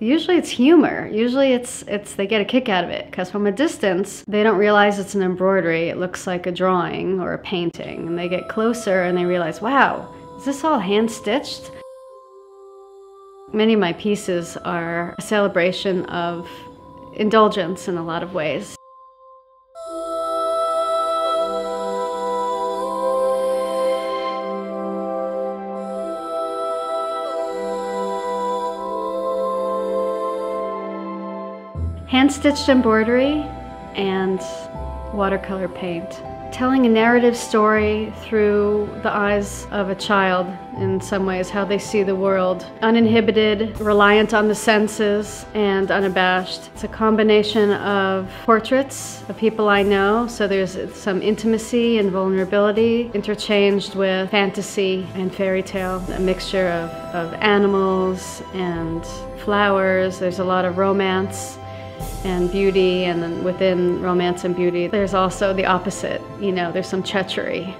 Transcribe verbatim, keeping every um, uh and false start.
Usually it's humor. Usually it's, it's they get a kick out of it, because from a distance, they don't realize it's an embroidery. It looks like a drawing or a painting, and they get closer and they realize, wow, is this all hand-stitched? Many of my pieces are a celebration of indulgence in a lot of ways. Hand-stitched embroidery and watercolor paint. Telling a narrative story through the eyes of a child in some ways, how they see the world. Uninhibited, reliant on the senses, and unabashed. It's a combination of portraits of people I know, so there's some intimacy and vulnerability, interchanged with fantasy and fairy tale. A mixture of, of animals and flowers. There's a lot of romance and beauty, and then within romance and beauty, there's also the opposite. You know, there's some treachery.